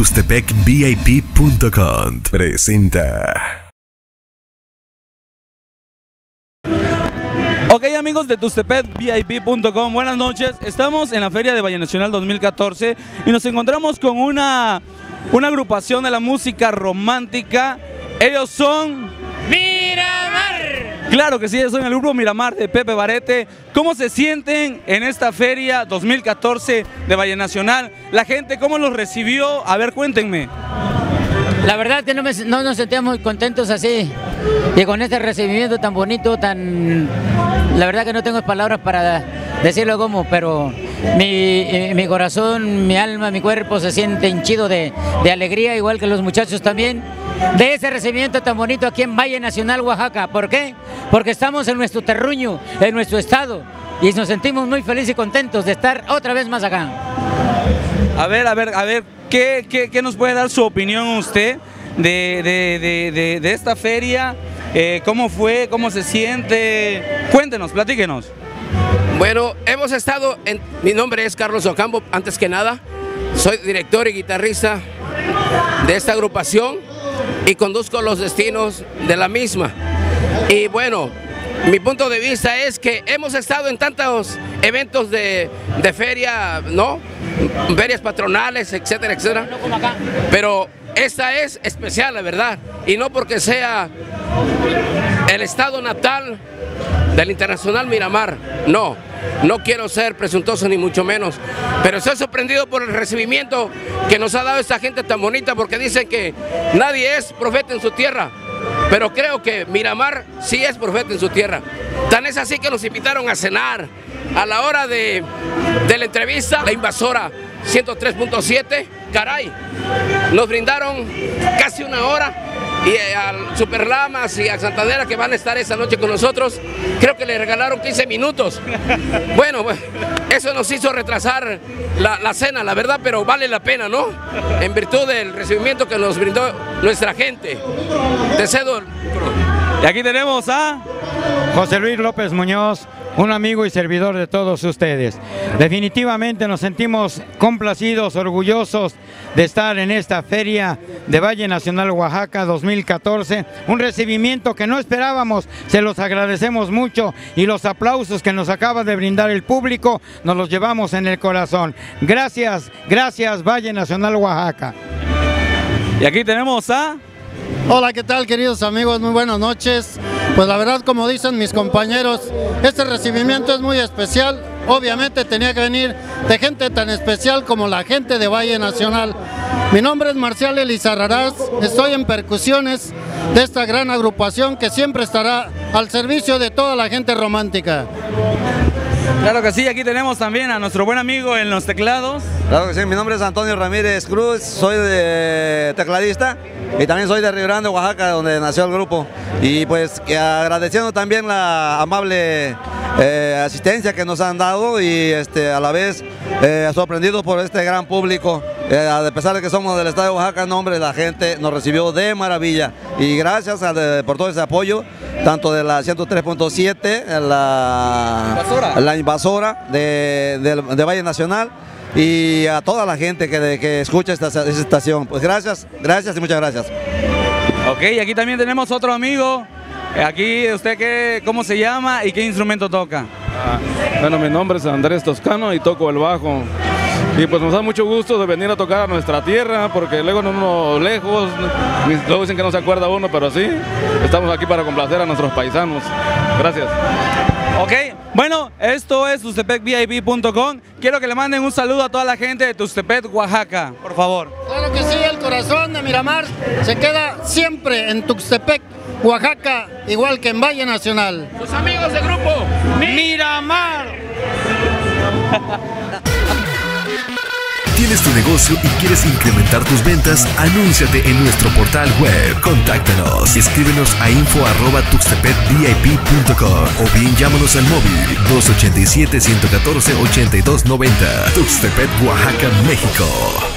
TuxtepecVIP.com presenta. Ok, amigos de TuxtepecVIP.com, buenas noches. Estamos en la Feria de Valle Nacional 2014 y nos encontramos con una agrupación de la música romántica. Ellos son... ¡Miramar! Claro que sí, ellos son el grupo Miramar de Pepe Barete. ¿Cómo se sienten en esta Feria 2014 de Valle Nacional? La gente, ¿cómo los recibió? A ver, cuéntenme. La verdad que no nos sentíamos muy contentos así. Y con este recibimiento tan bonito, la verdad que no tengo palabras para decirlo cómo, pero mi corazón, mi alma, mi cuerpo se siente hinchido de alegría, igual que los muchachos también, de ese recibimiento tan bonito aquí en Valle Nacional, Oaxaca. ¿Por qué? Porque estamos en nuestro terruño, en nuestro estado, y nos sentimos muy felices y contentos de estar otra vez más acá. A ver, ¿qué nos puede dar su opinión usted de esta feria? ¿Cómo fue? ¿Cómo se siente? Cuéntenos, platíquenos. Bueno, hemos estado en... Mi nombre es Carlos Ocampo, antes que nada. Soy director y guitarrista de esta agrupación y conduzco los destinos de la misma. Y bueno, mi punto de vista es que hemos estado en tantos eventos de feria, ¿no? Ferias patronales, etcétera, etcétera. Pero esta es especial, la verdad, y no porque sea el estado natal del Internacional Miramar, no quiero ser presuntuoso ni mucho menos, pero estoy sorprendido por el recibimiento que nos ha dado esta gente tan bonita, porque dicen que nadie es profeta en su tierra, pero creo que Miramar sí es profeta en su tierra. Tan es así que nos invitaron a cenar a la hora de la entrevista, la invasora 103.7, caray, nos brindaron casi una hora, y a Superlamas y a Santanera, que van a estar esa noche con nosotros, creo que le regalaron 15 minutos. Bueno, eso nos hizo retrasar la cena, la verdad, pero vale la pena, ¿no? En virtud del recibimiento que nos brindó nuestra gente. Te cedo el... Y aquí tenemos a... José Luis López Muñoz, un amigo y servidor de todos ustedes. Definitivamente nos sentimos complacidos, orgullosos de estar en esta Feria de Valle Nacional Oaxaca 2014. Un recibimiento que no esperábamos, se los agradecemos mucho, y los aplausos que nos acaba de brindar el público nos los llevamos en el corazón. Gracias, gracias Valle Nacional Oaxaca. Y aquí tenemos a... Hola, ¿qué tal, queridos amigos? Muy buenas noches. Pues la verdad, como dicen mis compañeros, este recibimiento es muy especial. Obviamente tenía que venir de gente tan especial como la gente de Valle Nacional. Mi nombre es Marcial Elizarraraz, estoy en percusiones de esta gran agrupación que siempre estará al servicio de toda la gente romántica. Claro que sí, aquí tenemos también a nuestro buen amigo en los teclados. Claro que sí, mi nombre es Antonio Ramírez Cruz, soy de tecladista y también soy de Río Grande, Oaxaca, donde nació el grupo. Y pues agradeciendo también la amable asistencia que nos han dado, y a la vez sorprendidos por este gran público. A pesar de que somos del estado de Oaxaca, no, hombre, la gente nos recibió de maravilla, y gracias por todo ese apoyo, tanto de la 103.7, la invasora de Valle Nacional, y a toda la gente que escucha esta estación. Pues gracias y muchas gracias. Ok, y aquí también tenemos otro amigo. Aquí, ¿usted cómo se llama y qué instrumento toca? Bueno, mi nombre es Andrés Toscano y toco el bajo. Y pues nos da mucho gusto de venir a tocar a nuestra tierra, porque luego no lejos, luego dicen que no se acuerda uno, pero sí, estamos aquí para complacer a nuestros paisanos. Gracias. Ok, bueno, esto es TuxtepecVIP.com. Quiero que le manden un saludo a toda la gente de Tuxtepec, Oaxaca, por favor. Claro que sí, el corazón de Miramar se queda siempre en Tuxtepec, Oaxaca, igual que en Valle Nacional. Los amigos del grupo Miramar. ¿Tienes tu negocio y quieres incrementar tus ventas? Anúnciate en nuestro portal web. Contáctanos. Escríbenos a info@tuxtepecvip.com o bien llámanos al móvil 287-114-8290. Tuxtepec, Oaxaca, México.